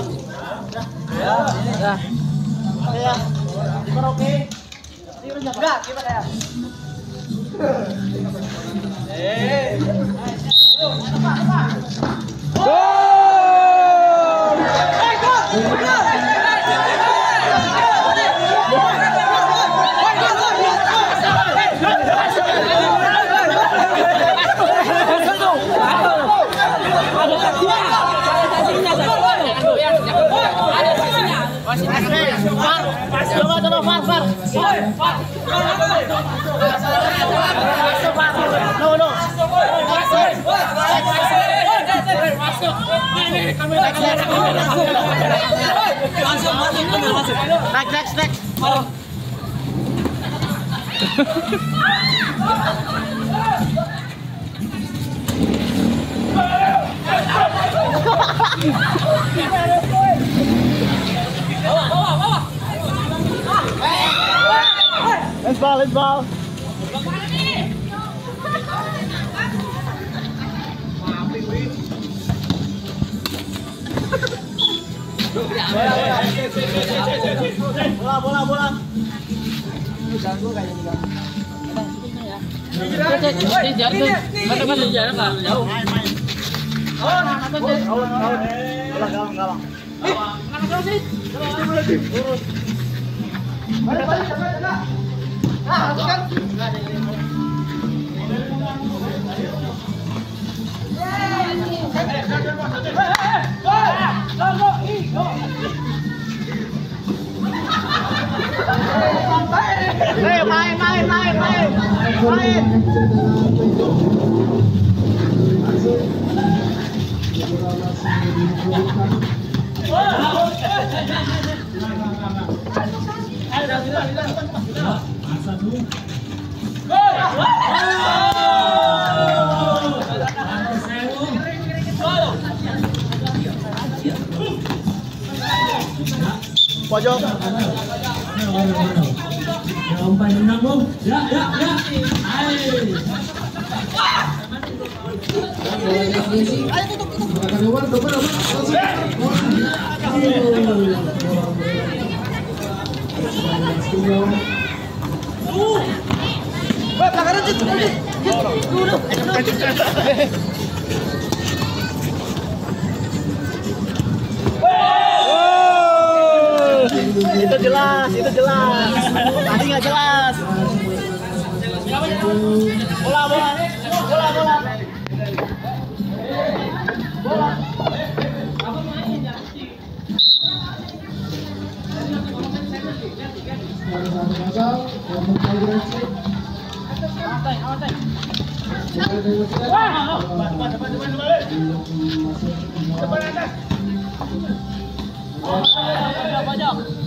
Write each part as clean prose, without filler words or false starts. Udah. Ya. Gimana oke? Udah, gimana ya? Let's ball. Bola. Pojok. Ya. Itu jelas. Tadi nggak jelas. Bola. Harus jelas. Kedudukan kita orang. Bola. Aduh.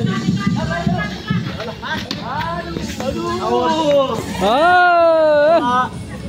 Maju. Jangan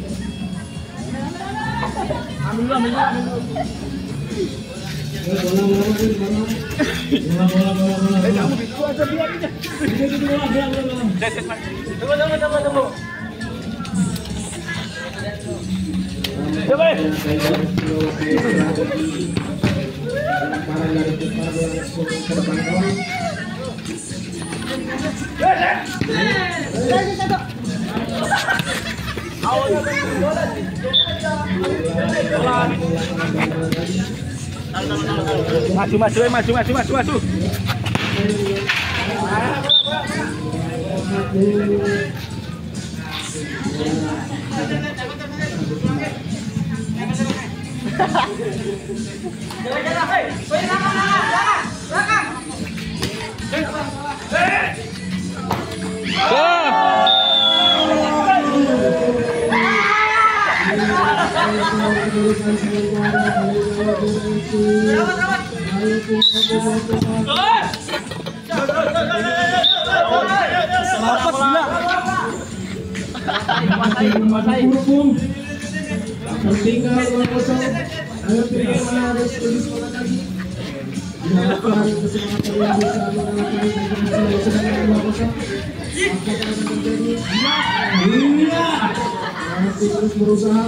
terus berusaha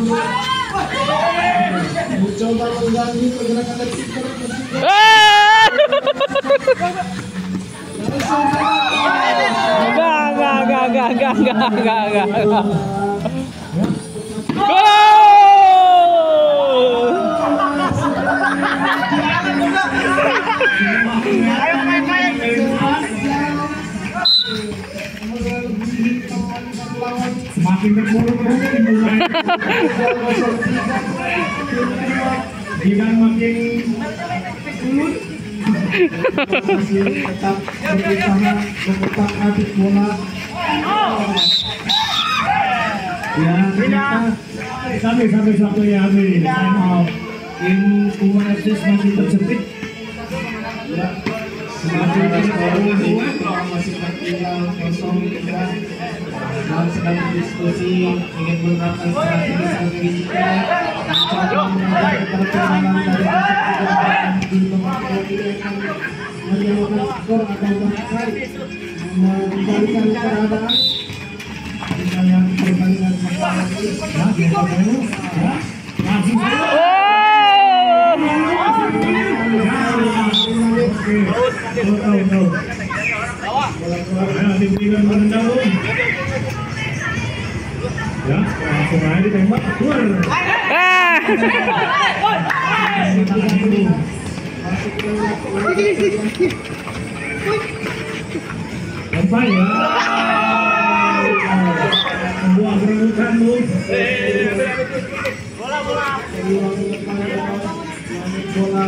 mencoba mengganti pergerakan dari kiper. Enggak. Makin dan sedang berdiskusi ingin menerapkan strategi ya, langsung aja ditembak, keluar. Lempar ya. Buang kerebutan lu. Bola. Bola.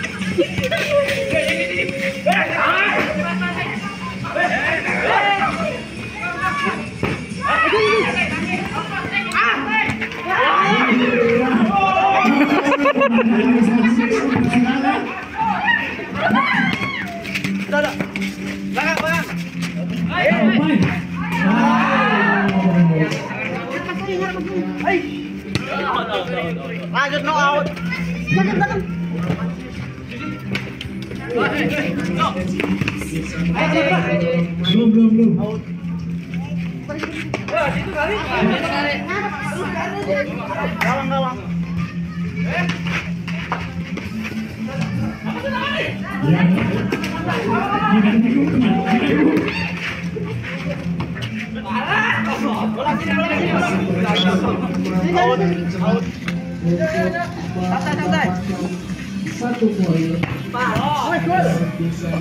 Lanjut no out. Tekan. Belum. Wah, itu kali. Galang. Out. Santai. Satu poin.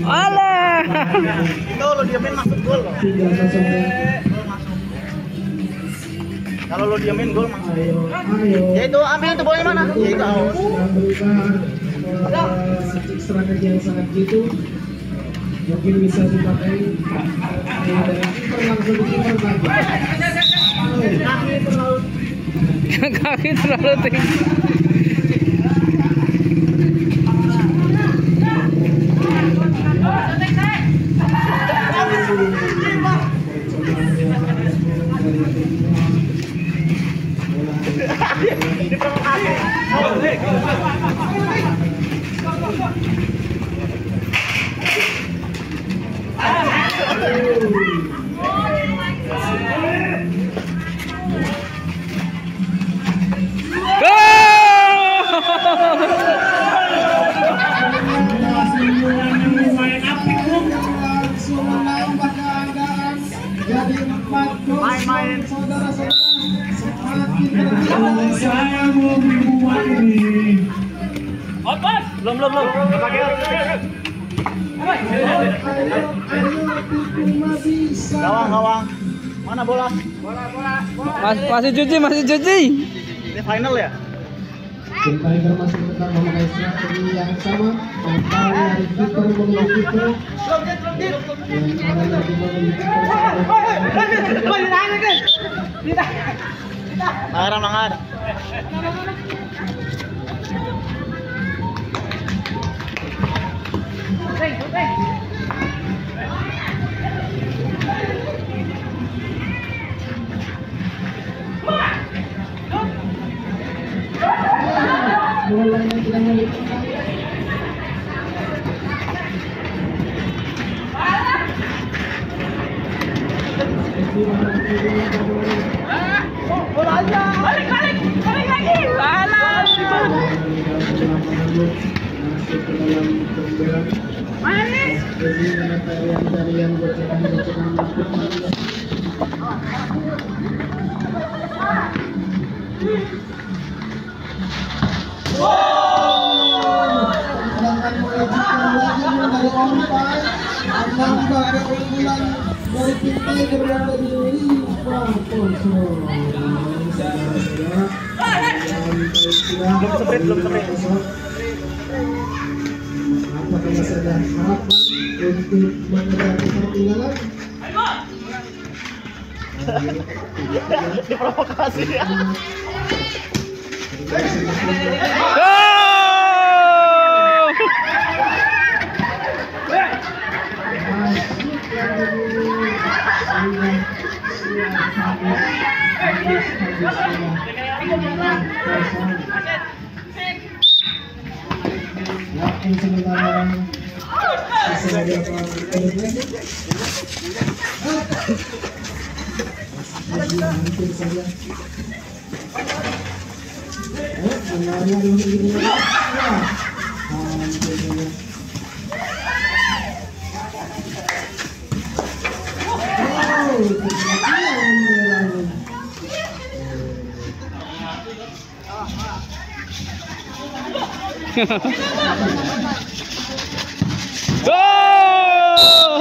Alah. Itu lo diamin masuk gol. Kalau lo diamin gol masuk. Ya itu ambil tuh boleh mana? Ya itu out. Strategi yang sangat gitu mungkin bisa dipakai langsung kaki terlalu tinggi. Gawang. Mana bola? Bola. Masih cuci. Ini final ya? Tim Tiger masih tetap memakai strategi yang sama. Dari kiper memiliki kiper langar. Mulai tidak memiliki diprovokasi ya. Go!